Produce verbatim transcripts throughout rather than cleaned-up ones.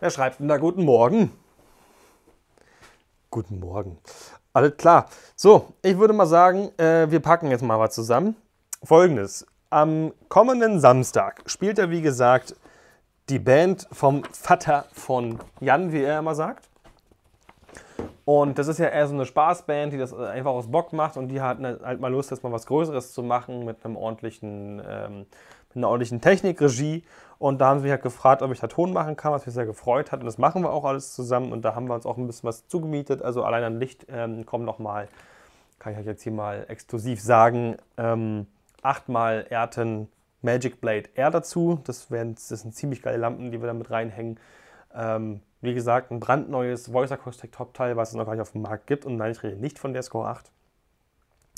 Wer schreibt denn da guten Morgen? Guten Morgen. Alles klar. So, ich würde mal sagen, äh, wir packen jetzt mal was zusammen. Folgendes. Am kommenden Samstag spielt er, wie gesagt, die Band vom Vater von Jan, wie er immer sagt. Und das ist ja eher so eine Spaßband, die das einfach aus Bock macht. Und die hatten halt mal Lust, jetzt mal was Größeres zu machen mit einem ordentlichen, ähm, mit einer ordentlichen Technikregie. Und da haben sie mich halt gefragt, ob ich da Ton machen kann, was mich sehr gefreut hat. Und das machen wir auch alles zusammen. Und da haben wir uns auch ein bisschen was zugemietet. Also allein an Licht ähm, kommen nochmal, kann ich euch jetzt hier mal exklusiv sagen, ähm, achtmal Ayrton Magic Blade Air dazu. Das, wären, das sind ziemlich geile Lampen, die wir da mit reinhängen. Ähm, wie gesagt, ein brandneues Voice Acoustic Top-Teil, was es noch gar nicht auf dem Markt gibt. Und nein, ich rede nicht von der Score acht.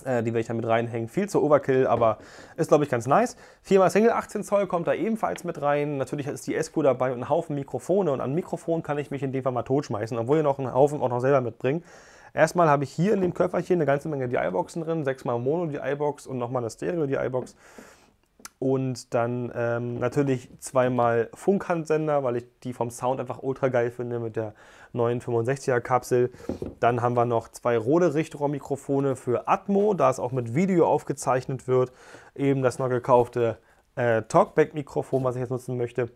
Die werde ich da mit reinhängen. Viel zu Overkill, aber ist, glaube ich, ganz nice. Viermal Single achtzehn Zoll kommt da ebenfalls mit rein. Natürlich ist die S Q dabei und ein Haufen Mikrofone. Und an Mikrofon kann ich mich in dem Fall mal totschmeißen, obwohl ihr noch einen Haufen auch noch selber mitbringt. Erstmal habe ich hier in dem Köfferchen eine ganze Menge D I-Boxen drin. sechsmal Mono D I-Box und nochmal eine Stereo D I-Box. Und dann ähm, natürlich zweimal Funkhandsender, weil ich die vom Sound einfach ultra geil finde mit der neuen fünfundsechziger Kapsel. Dann haben wir noch zwei Rode Richtrohrmikrofone für Atmo, da es auch mit Video aufgezeichnet wird. Eben das noch gekaufte äh, Talkback-Mikrofon, was ich jetzt nutzen möchte.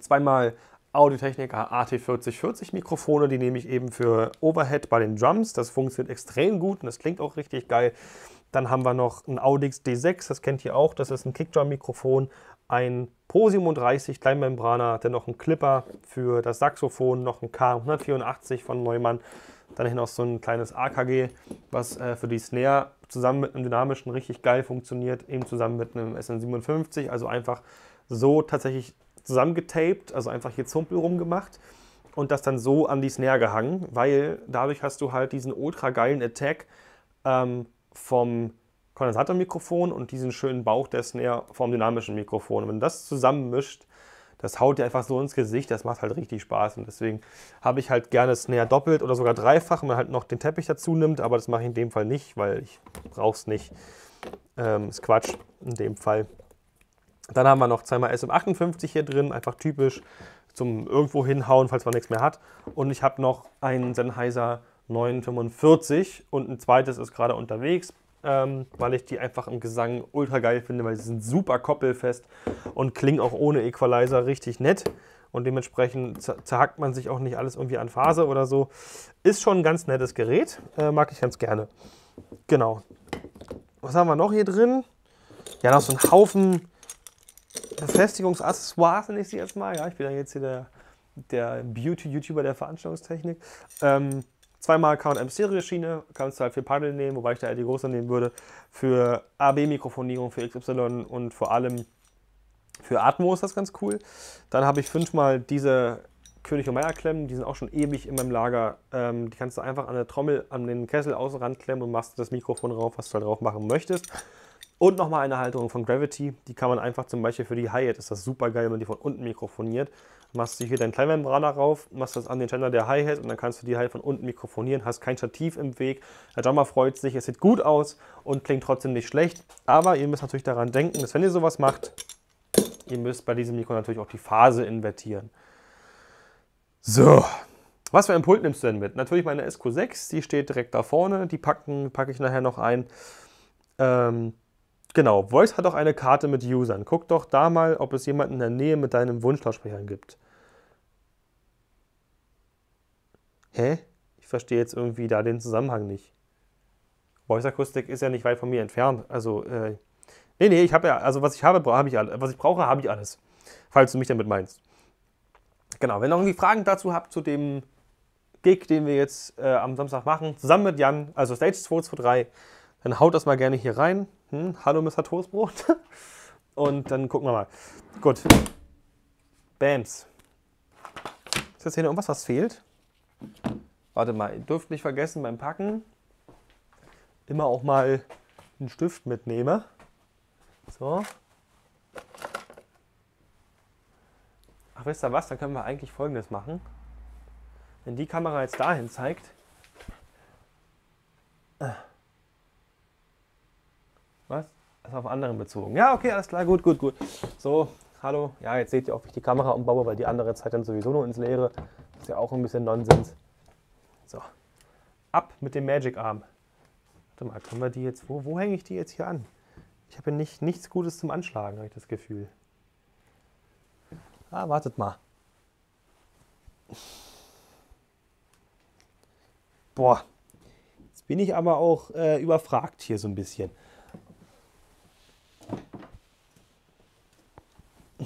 Zweimal Audio Technica A T vierzig vierzig Mikrofone, die nehme ich eben für Overhead bei den Drums. Das funktioniert extrem gut und das klingt auch richtig geil. Dann haben wir noch ein Audix D sechs, das kennt ihr auch, das ist ein Kickdrum-Mikrofon, ein Pro siebenunddreißig Kleinmembraner, dann noch ein Clipper für das Saxophon, noch ein K hundertvierundachtzig von Neumann, dann noch so ein kleines A K G, was äh, für die Snare zusammen mit einem dynamischen richtig geil funktioniert, eben zusammen mit einem S N siebenundfünfzig, also einfach so tatsächlich zusammengetaped, also einfach hier Zumpel rumgemacht und das dann so an die Snare gehangen, weil dadurch hast du halt diesen ultra geilen Attack, ähm, vom Kondensatormikrofon und diesen schönen Bauch der Snare vom dynamischen Mikrofon. Und wenn das zusammenmischt, das haut dir einfach so ins Gesicht, das macht halt richtig Spaß. Und deswegen habe ich halt gerne Snare doppelt oder sogar dreifach, wenn man halt noch den Teppich dazu nimmt, aber das mache ich in dem Fall nicht, weil ich brauche es nicht. Ähm, ist Quatsch in dem Fall. Dann haben wir noch zweimal S M achtundfünfzig hier drin, einfach typisch zum irgendwo hinhauen, falls man nichts mehr hat. Und ich habe noch einen Sennheiser neunhundertfünfundvierzig und ein zweites ist gerade unterwegs, ähm, weil ich die einfach im Gesang ultra geil finde, weil sie sind super koppelfest und klingen auch ohne Equalizer richtig nett und dementsprechend zerhackt man sich auch nicht alles irgendwie an Phase oder so. Ist schon ein ganz nettes Gerät, äh, mag ich ganz gerne. Genau. Was haben wir noch hier drin? Ja, noch so ein Haufen Befestigungsaccessoires, nenne ich sie jetzt mal. Ja, ich bin ja jetzt hier der, der Beauty-YouTuber der Veranstaltungstechnik. Ähm, Zweimal K und M-Stereo-Schiene, kannst du halt für Paddel nehmen, wobei ich da eher die große nehmen würde, für A B-Mikrofonierung, für X Y und vor allem für Atmo ist das ganz cool. Dann habe ich fünfmal diese König und Meier-Klemmen, die sind auch schon ewig in meinem Lager. Ähm, die kannst du einfach an der Trommel, an den Kessel außen ranklemmen und machst das Mikrofon drauf, was du da drauf machen möchtest. Und nochmal eine Halterung von Gravity, die kann man einfach zum Beispiel für die Hi-Hat, ist das super geil, wenn man die von unten mikrofoniert. Machst du hier deinen Kleinmembraner rauf, machst das an den Ständer der Hi-Hat und dann kannst du die Hi-Hat von unten mikrofonieren, hast kein Stativ im Weg, der Drummer freut sich, es sieht gut aus und klingt trotzdem nicht schlecht. Aber ihr müsst natürlich daran denken, dass wenn ihr sowas macht, ihr müsst bei diesem Mikro natürlich auch die Phase invertieren. So, was für ein Pult nimmst du denn mit? Natürlich meine S Q sechs, die steht direkt da vorne, die packen, packe ich nachher noch ein. Ähm... Genau, Voice hat auch eine Karte mit Usern. Guck doch da mal, ob es jemanden in der Nähe mit deinem Wunschlautsprecher gibt. Hä? Ich verstehe jetzt irgendwie da den Zusammenhang nicht. Voice Acoustic ist ja nicht weit von mir entfernt. Also, äh, nee, nee, ich habe ja, also was ich habe, habe ich alles. Was ich brauche, habe ich alles. Falls du mich damit meinst. Genau, wenn ihr irgendwie Fragen dazu habt, zu dem Gig, den wir jetzt äh, am Samstag machen, zusammen mit Jan, also Stage zwei zwei drei, dann haut das mal gerne hier rein. Hm, hallo Mister Toastbrot. Und dann gucken wir mal. Gut. Bams. Ist jetzt hier noch irgendwas, was fehlt? Warte mal, ihr dürft nicht vergessen beim Packen immer auch mal einen Stift mitnehmen. So. Ach, wisst ihr was? Dann können wir eigentlich Folgendes machen. Wenn die Kamera jetzt dahin zeigt. Was? Das ist auf anderen bezogen. Ja, okay, alles klar, gut, gut, gut. So, hallo, ja, jetzt seht ihr auch, wie ich die Kamera umbaue, weil die andere Zeit dann sowieso nur ins Leere. Das ist ja auch ein bisschen Nonsens. So, ab mit dem Magic Arm. Warte mal, können wir die jetzt, wo, wo hänge ich die jetzt hier an? Ich habe ja nicht, nichts Gutes zum Anschlagen, habe ich das Gefühl. Ah, wartet mal. Boah, jetzt bin ich aber auch äh, überfragt hier so ein bisschen.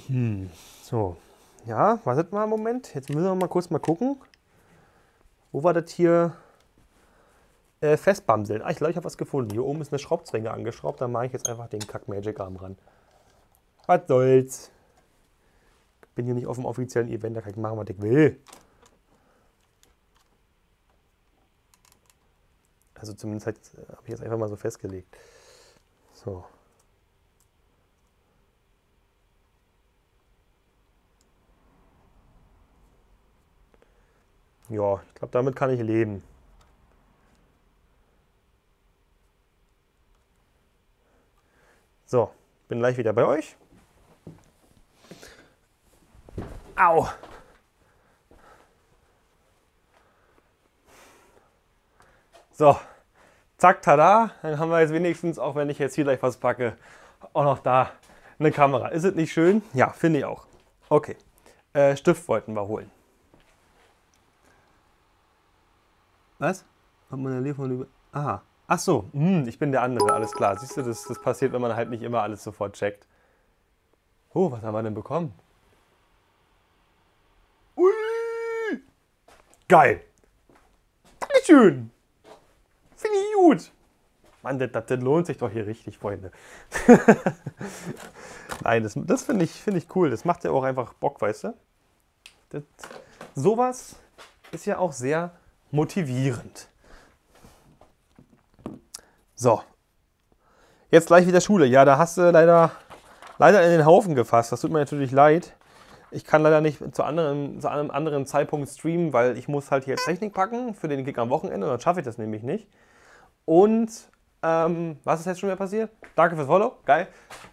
Hm. So, ja, wartet mal einen Moment. Jetzt müssen wir mal kurz mal gucken, wo war das hier äh, festbamseln. Ah, ich glaube, ich habe was gefunden. Hier oben ist eine Schraubzwinge angeschraubt, da mache ich jetzt einfach den Kack Magic Arm ran. Was soll's? Ich bin hier nicht auf dem offiziellen Event, da kann ich machen, was ich will. Also zumindest habe ich jetzt einfach mal so festgelegt. So. Ja, ich glaube, damit kann ich leben. So, bin gleich wieder bei euch. Au! So, zack, tada. Dann haben wir jetzt wenigstens, auch wenn ich jetzt hier gleich was packe, auch noch da eine Kamera. Ist es nicht schön? Ja, finde ich auch. Okay, äh, Stift wollten wir holen. Was? Hat man ein Telefon über... Aha. Ach so, hm, ich bin der andere, alles klar. Siehst du, das, das passiert, wenn man halt nicht immer alles sofort checkt. Oh, was haben wir denn bekommen? Ui! Geil! Schön! Finde ich gut! Mann, das, das lohnt sich doch hier richtig, Freunde. Nein, das, das finde ich, find ich cool. Das macht ja auch einfach Bock, weißt du? Das, sowas ist ja auch sehr... motivierend. So. Jetzt gleich wieder Schule. Ja, da hast du leider, leider in den Haufen gefasst. Das tut mir natürlich leid. Ich kann leider nicht zu, anderen, zu einem anderen Zeitpunkt streamen, weil ich muss halt hier Technik packen für den Gig am Wochenende. Dann schaffe ich das nämlich nicht. Und ähm, was ist jetzt schon wieder passiert? Danke fürs Follow. Geil.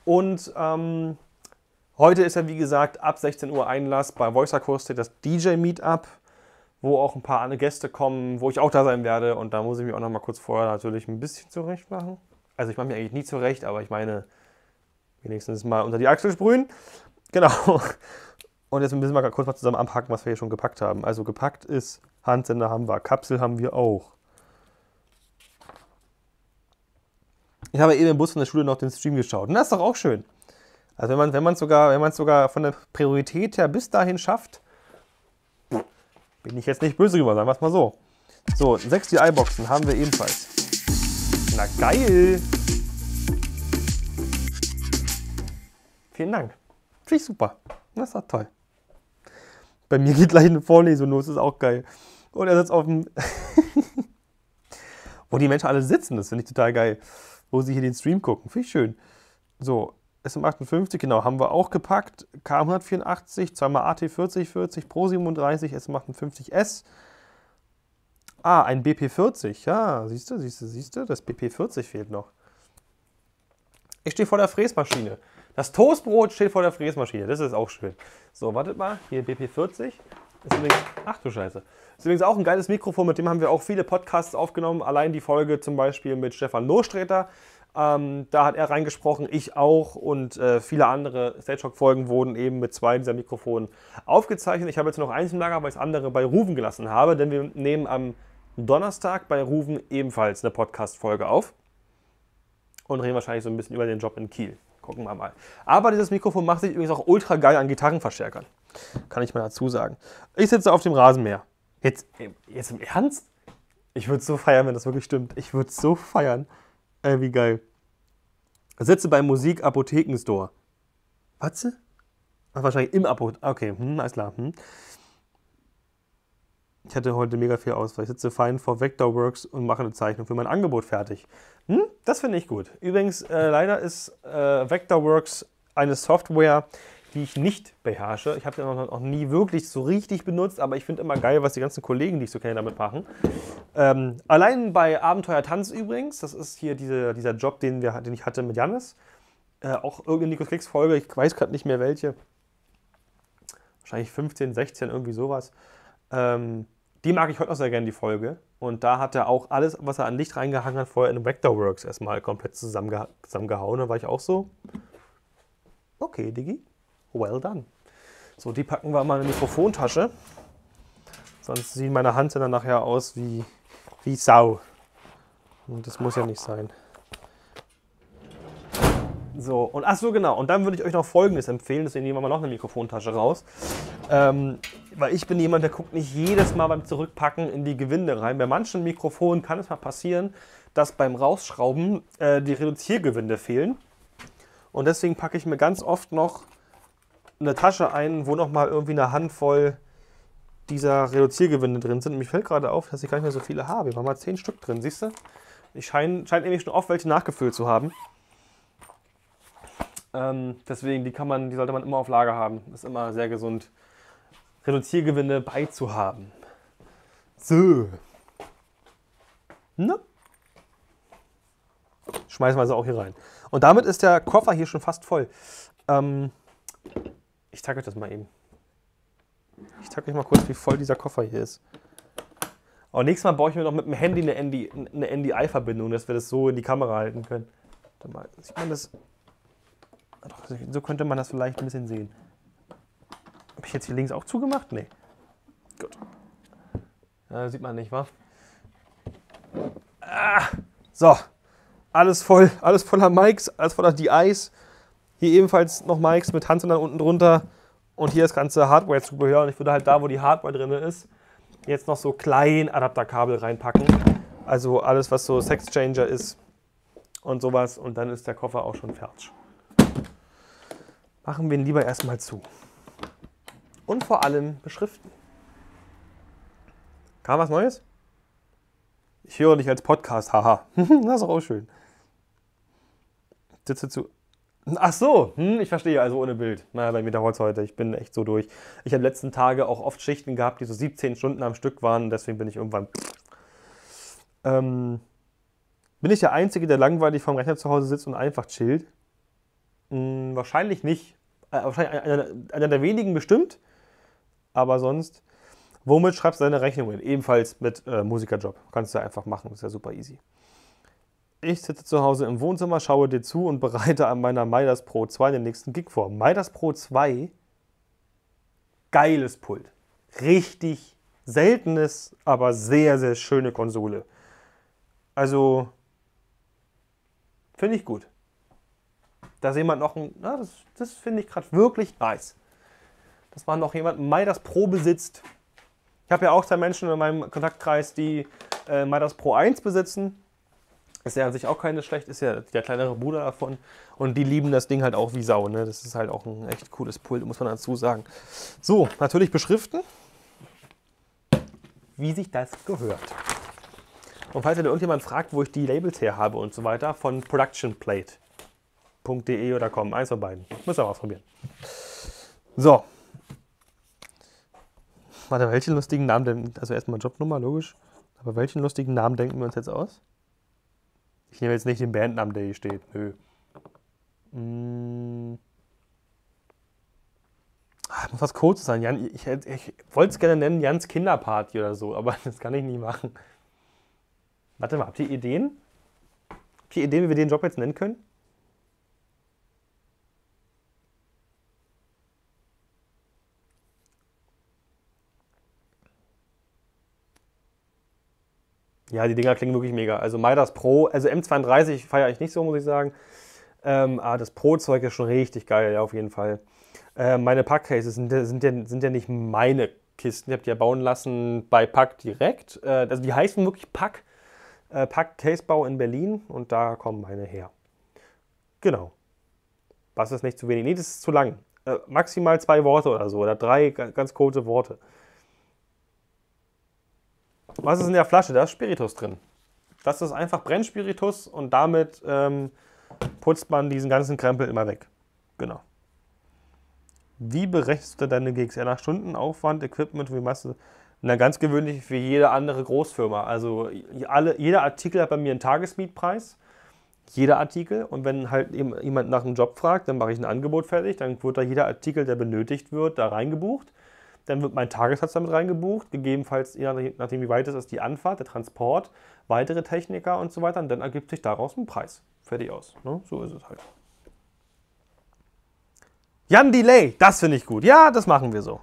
Und ähm, heute ist ja, wie gesagt, ab sechzehn Uhr Einlass bei Voice Acoustic, das D J-Meetup, wo auch ein paar andere Gäste kommen, wo ich auch da sein werde. Und da muss ich mich auch noch mal kurz vorher natürlich ein bisschen zurecht machen. Also ich mache mich eigentlich nie zurecht, aber ich meine, wenigstens mal unter die Achsel sprühen. Genau. Und jetzt müssen wir kurz mal zusammen anpacken, was wir hier schon gepackt haben. Also gepackt ist, Handsender haben wir, Kapsel haben wir auch. Ich habe eben im Bus von der Schule noch den Stream geschaut. Und das ist doch auch schön. Also wenn man es wenn man sogar, wenn man sogar von der Priorität her bis dahin schafft, bin ich jetzt nicht böse drüber, sagen wir es mal so. So, sechs D I-Boxen haben wir ebenfalls. Na geil! Vielen Dank. Finde ich super. Das ist doch toll. Bei mir geht gleich eine Vorlesung los, ist auch geil. Und er sitzt auf dem... Wo die Menschen alle sitzen, das finde ich total geil. Wo sie hier den Stream gucken, finde ich schön. So, S M achtundfünfzig, genau, haben wir auch gepackt. K hundertvierundachtzig, zweimal A T vierzig vierzig, Pro siebenunddreißig, S M achtundfünfzig S. Ah, ein B P vierzig, ja, siehst du, siehst du, siehst du, das B P vierzig fehlt noch. Ich stehe vor der Fräsmaschine. Das Toastbrot steht vor der Fräsmaschine, das ist auch schön. So, wartet mal, hier B P vierzig. Ist übrigens, ach du Scheiße. Ist übrigens auch ein geiles Mikrofon, mit dem haben wir auch viele Podcasts aufgenommen. Allein die Folge zum Beispiel mit Stefan Lohsträter. Ähm, da hat er reingesprochen, ich auch und äh, viele andere Stagehock-Folgen wurden eben mit zwei dieser Mikrofonen aufgezeichnet. Ich habe jetzt noch eins im Lager, weil ich das andere bei Ruven gelassen habe, denn wir nehmen am Donnerstag bei Ruven ebenfalls eine Podcast-Folge auf und reden wahrscheinlich so ein bisschen über den Job in Kiel. Gucken wir mal. Aber dieses Mikrofon macht sich übrigens auch ultra geil an Gitarrenverstärkern. Kann ich mal dazu sagen. Ich sitze auf dem Rasenmäher. Jetzt, jetzt im Ernst? Ich würde es so feiern, wenn das wirklich stimmt. Ich würde es so feiern. Ey, wie geil. Sitze beim Musik-Apotheken-Store. Was? Ach, wahrscheinlich im Apotheken. Okay, hm, alles klar. Hm. Ich hatte heute mega viel Auswahl. Ich sitze fein vor Vectorworks und mache eine Zeichnung für mein Angebot fertig. Hm? Das finde ich gut. Übrigens, äh, leider ist äh, Vectorworks eine Software, die ich nicht beherrsche. Ich habe sie noch, noch nie wirklich so richtig benutzt, aber ich finde immer geil, was die ganzen Kollegen, die ich so kenne, damit machen. Ähm, allein bei Abenteuer Tanz übrigens, das ist hier diese, dieser Job, den, wir, den ich hatte mit Jannis, äh, auch irgendeine Nikos Klicks Folge, ich weiß gerade nicht mehr welche, wahrscheinlich fünfzehn, sechzehn, irgendwie sowas. Ähm, die mag ich heute noch sehr gerne, die Folge. Und da hat er auch alles, was er an Licht reingehangen hat, vorher in Vectorworks erstmal komplett zusammenge zusammengehauen. Da war ich auch so, okay, Digi, well done. So, die packen wir mal in eine Mikrofontasche. Sonst sieht meine Hand dann nachher aus wie, wie Sau. Und das muss ja nicht sein. So, und ach so, genau. Und dann würde ich euch noch Folgendes empfehlen. Deswegen nehmen wir mal noch eine Mikrofontasche raus. Ähm, weil ich bin jemand, der guckt nicht jedes Mal beim Zurückpacken in die Gewinde rein. Bei manchen Mikrofonen kann es mal passieren, dass beim Rausschrauben äh, die Reduziergewinde fehlen. Und deswegen packe ich mir ganz oft noch eine Tasche ein, wo nochmal irgendwie eine Handvoll dieser Reduziergewinde drin sind. Und mich fällt gerade auf, dass ich gar nicht mehr so viele habe. Wir haben mal zehn Stück drin, siehst du? Ich scheine, scheint nämlich schon oft welche nachgefüllt zu haben. Ähm, deswegen, die kann man, die sollte man immer auf Lager haben. Ist immer sehr gesund, Reduziergewinde beizuhaben. So. Ne? Schmeißen wir sie auch hier rein. Und damit ist der Koffer hier schon fast voll. Ähm, ich zeige euch das mal eben. Ich zeige euch mal kurz, wie voll dieser Koffer hier ist. Aber nächstes Mal baue ich mir noch mit dem Handy eine, eine N D I-Verbindung, dass wir das so in die Kamera halten können. Warte mal, sieht man das? So könnte man das vielleicht ein bisschen sehen. Habe ich jetzt hier links auch zugemacht? Nee. Gut. Ja, sieht man nicht, wa? Ah, so. Alles voll. Alles voller Mics, alles voller D Is. Hier ebenfalls noch Mics mit Hans und dann unten drunter. Und hier das ganze Hardware-Zubehör. Und ich würde halt da, wo die Hardware drin ist, jetzt noch so klein Adapterkabel reinpacken. Also alles, was so Sexchanger ist und sowas. Und dann ist der Koffer auch schon fertig. Machen wir ihn lieber erstmal zu. Und vor allem beschriften. Kam was Neues? Ich höre dich als Podcast, haha. Das ist auch schön. Sitze zu. Ach so, hm, ich verstehe, also ohne Bild. Naja, bei mir dauert es heute, ich bin echt so durch. Ich habe letzten Tage auch oft Schichten gehabt, die so siebzehn Stunden am Stück waren. Deswegen bin ich irgendwann... Ähm, bin ich der Einzige, der langweilig vorm Rechner zu Hause sitzt und einfach chillt? Hm, wahrscheinlich nicht. Äh, wahrscheinlich einer, einer der wenigen bestimmt. Aber sonst... Womit schreibst du deine Rechnungen? Ebenfalls mit äh, Musikerjob. Kannst du einfach machen, ist ja super easy. Ich sitze zu Hause im Wohnzimmer, schaue dir zu und bereite an meiner Midas Pro zwei den nächsten Gig vor. Midas Pro zwei, geiles Pult. Richtig seltenes, aber sehr, sehr schöne Konsole. Also, finde ich gut. Dass jemand noch ein, na, das, das finde ich gerade wirklich nice. Dass man noch jemand Midas Pro besitzt. Ich habe ja auch zwei Menschen in meinem Kontaktkreis, die äh, Midas Pro eins besitzen. Ist ja an sich auch keine schlecht, ist ja der kleinere Bruder davon. Und die lieben das Ding halt auch wie Sau. Ne? Das ist halt auch ein echt cooles Pult, muss man dazu sagen. So, natürlich beschriften, wie sich das gehört. Und falls ihr da irgendjemand fragt, wo ich die Labels her habe und so weiter, von productionplate punkt de oder com, eins von beiden. Müsst ihr mal ausprobieren. So. Warte, welchen lustigen Namen denn? Also erstmal Jobnummer, logisch. Aber welchen lustigen Namen denken wir uns jetzt aus? Ich nehme jetzt nicht den Bandnamen, der hier steht. Nö. Hm. Ach, muss was Kurzes sein. Jan, ich ich wollte es gerne nennen Jans Kinderparty oder so, aber das kann ich nie machen. Warte mal, habt ihr Ideen? Habt ihr Ideen, wie wir den Job jetzt nennen können? Ja, die Dinger klingen wirklich mega. Also Midas Pro, also M zweiunddreißig feiere ich nicht so, muss ich sagen. Ähm, aber das Pro-Zeug ist schon richtig geil, ja, auf jeden Fall. Äh, meine Packcases sind, sind, ja, sind ja nicht meine Kisten. Ich habe die ja bauen lassen bei Pack direkt. Äh, also die heißen wirklich Pack. Äh, Pack Casebau in Berlin und da kommen meine her. Genau. Was ist nicht zu wenig? Nee, das ist zu lang. Äh, maximal zwei Worte oder so. Oder drei ganz kurze Worte. Was ist in der Flasche? Da ist Spiritus drin. Das ist einfach Brennspiritus und damit ähm, putzt man diesen ganzen Krempel immer weg. Genau. Wie berechnest du deine G X R nach Stunden, Aufwand, Equipment, wie machst du? Na, ganz gewöhnlich wie jede andere Großfirma. Also alle, jeder Artikel hat bei mir einen Tagesmietpreis. jeder Artikel, und wenn halt jemand nach einem Job fragt, dann mache ich ein Angebot fertig, dann wird da jeder Artikel, der benötigt wird, da reingebucht, dann wird mein Tagessatz damit reingebucht, gegebenenfalls, je nachdem wie weit es ist, die Anfahrt, der Transport, weitere Techniker und so weiter, und dann ergibt sich daraus ein Preis. Fertig aus. Ne? So ist es halt. Jan Delay, das finde ich gut. Ja, das machen wir so.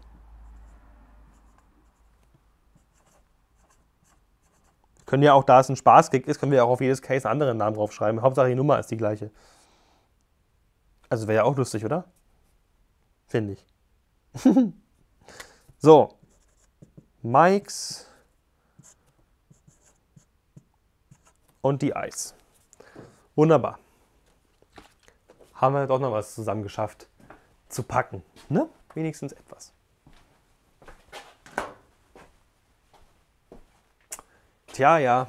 Können ja auch, da es ein Spaß-Gig ist, können wir auch auf jedes Case einen anderen Namen draufschreiben. Hauptsache die Nummer ist die gleiche. Also wäre ja auch lustig, oder? Finde ich. So. Mics und die Eis. Wunderbar. Haben wir doch noch was zusammen geschafft zu packen. Ne? Wenigstens etwas. Tja, ja.